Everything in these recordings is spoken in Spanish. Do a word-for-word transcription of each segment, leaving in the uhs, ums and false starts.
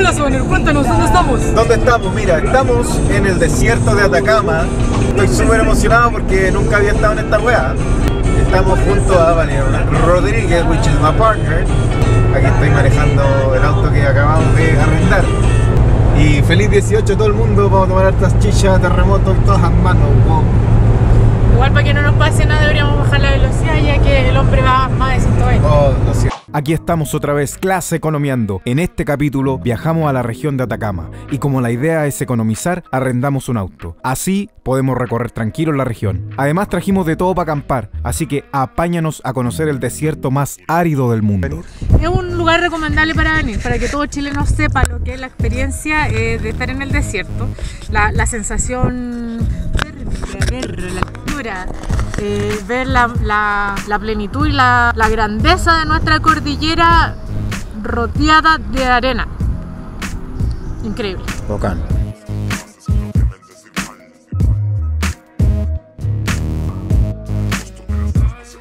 Hola, Soner, cuéntanos, ¿dónde estamos? ¿Dónde estamos? Mira, estamos en el desierto de Atacama. Estoy súper emocionado porque nunca había estado en esta wea. Estamos junto a Vale Rodríguez, which is my partner. Aquí estoy manejando el auto que acabamos de arrendar. Y feliz dieciocho todo el mundo, vamos a tomar hartas chichas, terremotos y todas las manos. Wow. Igual para que no nos pase nada deberíamos bajar la velocidad ya que el hombre va más de ciento veinte. Oh, lo siento. Aquí estamos otra vez, clase economiando. En este capítulo viajamos a la región de Atacama y como la idea es economizar, arrendamos un auto. Así podemos recorrer tranquilos la región. Además trajimos de todo para acampar, así que apáñanos a conocer el desierto más árido del mundo. Es un lugar recomendable para venir, para que todo chileno sepa lo que es la experiencia eh, de estar en el desierto. La, la sensación de ver la altura, eh, ver la, la, la plenitud y la, la grandeza de nuestra cordillera rodeada de arena. Increíble. Bacán. Estamos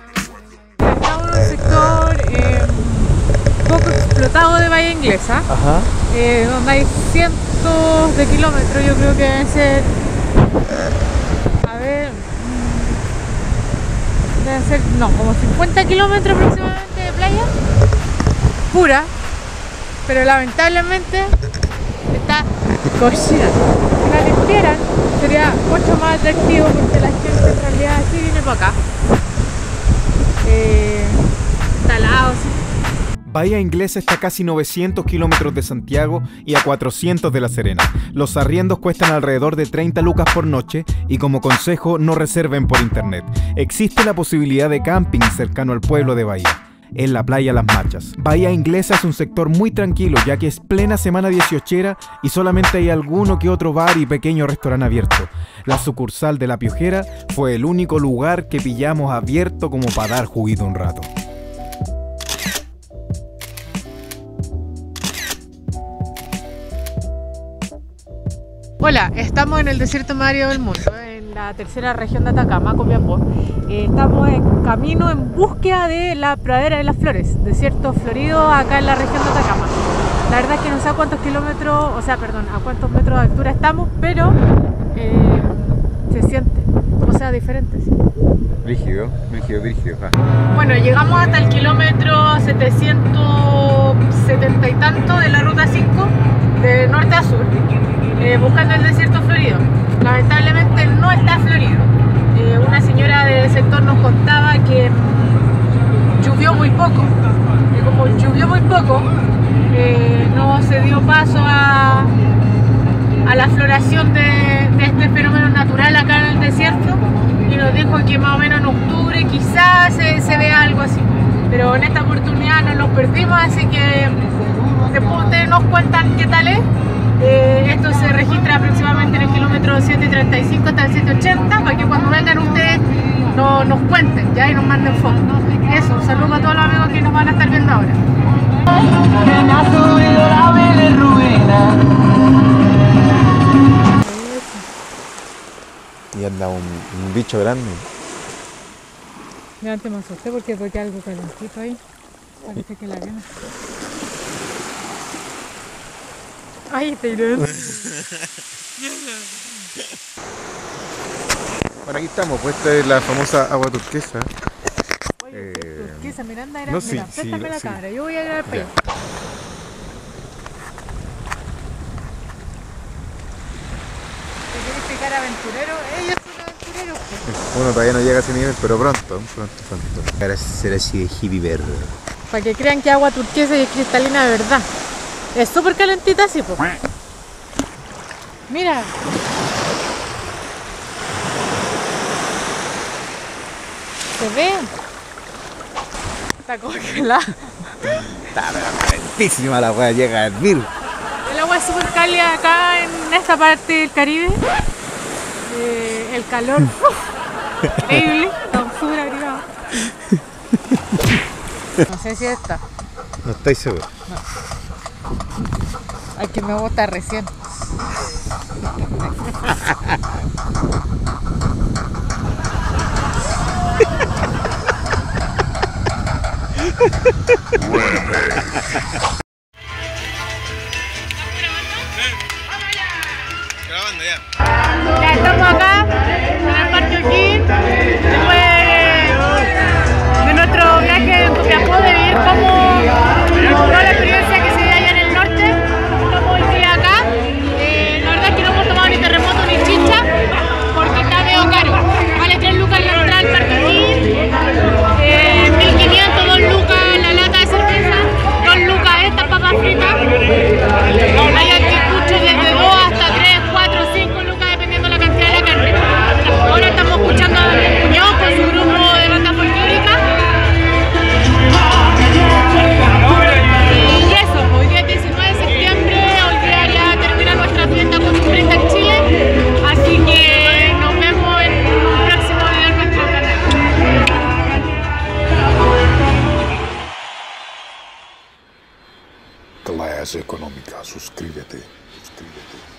en un sector eh, poco explotado de Bahía Inglesa. Ajá. Eh, donde hay cientos de kilómetros, yo creo que deben ser... A ver, deben ser, no, como cincuenta kilómetros aproximadamente de playa pura, pero lamentablemente está cogida. Si la limpiaran sería mucho más atractivo porque la gente en realidad sí viene para acá. Eh, talados. Bahía Inglesa está a casi novecientos kilómetros de Santiago y a cuatrocientos de La Serena. Los arriendos cuestan alrededor de treinta lucas por noche y como consejo no reserven por internet. Existe la posibilidad de camping cercano al pueblo de Bahía, en la playa Las Machas. Bahía Inglesa es un sector muy tranquilo ya que es plena semana dieciochera y solamente hay alguno que otro bar y pequeño restaurante abierto. La sucursal de La Piojera fue el único lugar que pillamos abierto como para dar juguito un rato. Hola, estamos en el desierto más árido del mundo, en la tercera región de Atacama, Copiapó. Eh, estamos en camino en búsqueda de la pradera de las flores, desierto florido acá en la región de Atacama. La verdad es que no sé a cuántos kilómetros, o sea, perdón, a cuántos metros de altura estamos, pero eh, se siente, o sea, diferente. Sí. Rígido, rígido, rígido. Ah. Bueno, llegamos hasta el kilómetro setecientos setenta y tanto de la ruta cinco, de norte a sur. Eh, buscando el desierto florido. Lamentablemente no está florido. Eh, una señora del sector nos contaba que llovió muy poco y como llovió muy poco eh, no se dio paso a, a la floración de, de este fenómeno natural acá en el desierto y nos dijo que más o menos en octubre quizás se, se vea algo así, pero en esta oportunidad nos lo perdimos, así que después ustedes nos cuentan qué tal es. Eh, esto se registra aproximadamente en el kilómetro setecientos treinta y cinco hasta el setecientos ochenta, para que cuando vengan ustedes no, nos cuenten ya y nos manden fotos. Eso, un saludo a todos los amigos que nos van a estar viendo ahora. Y anda un, un bicho grande. Ya te me asusté porque toqué algo calentito ahí. Parece que la arena. Ay, te iré. Bueno, aquí estamos, pues esta es la famosa agua turquesa. Oye, eh... turquesa, Miranda era... No, sí, Miranda, sí, préstame sí, la sí. Cámara, yo voy a grabar para allá. ¿Te quieres picar aventurero? Ellos son aventureros. Uno todavía no llega a ese nivel, pero pronto, pronto, pronto. Ahora será así de hippie verde. Para que crean que agua turquesa y es cristalina de verdad. Es súper calentita así, pues. Mira. ¿Se ve? Está congelada. Está calentísima la wea, llega a hervir. El agua es súper cálida acá en esta parte del Caribe. Eh, el calor. Increíble. Estamos súper abrigados. No sé si está. No estoy seguro. No. Ay, que me bota recién. grabando ya. Ya estamos acá en el Parque O'Higgins, después de nuestro viaje en Copiapó, de vivir como toda la experiencia que se vive allá en el norte. Estamos hoy día acá. Eh, la verdad es que no hemos tomado ni terremoto ni chicha, porque está medio caro. Vale tres lucas la entrada al Parque O'Higgins, eh, mil quinientos, dos lucas la lata de cerveza, dos lucas estas papas fritas. Hay anticuchos desde dos hasta tres, cuatro, cinco lucas dependiendo la cantidad de la carne. Ahora estamos escuchando a mi cuñado con su grupo de banda folclórica. Y eso, hoy día es diecinueve de septiembre, hoy día ya termina nuestra fiesta costumbrista en Chile. Así que nos vemos en un próximo video en nuestro canal. Clase económica, suscríbete, suscríbete.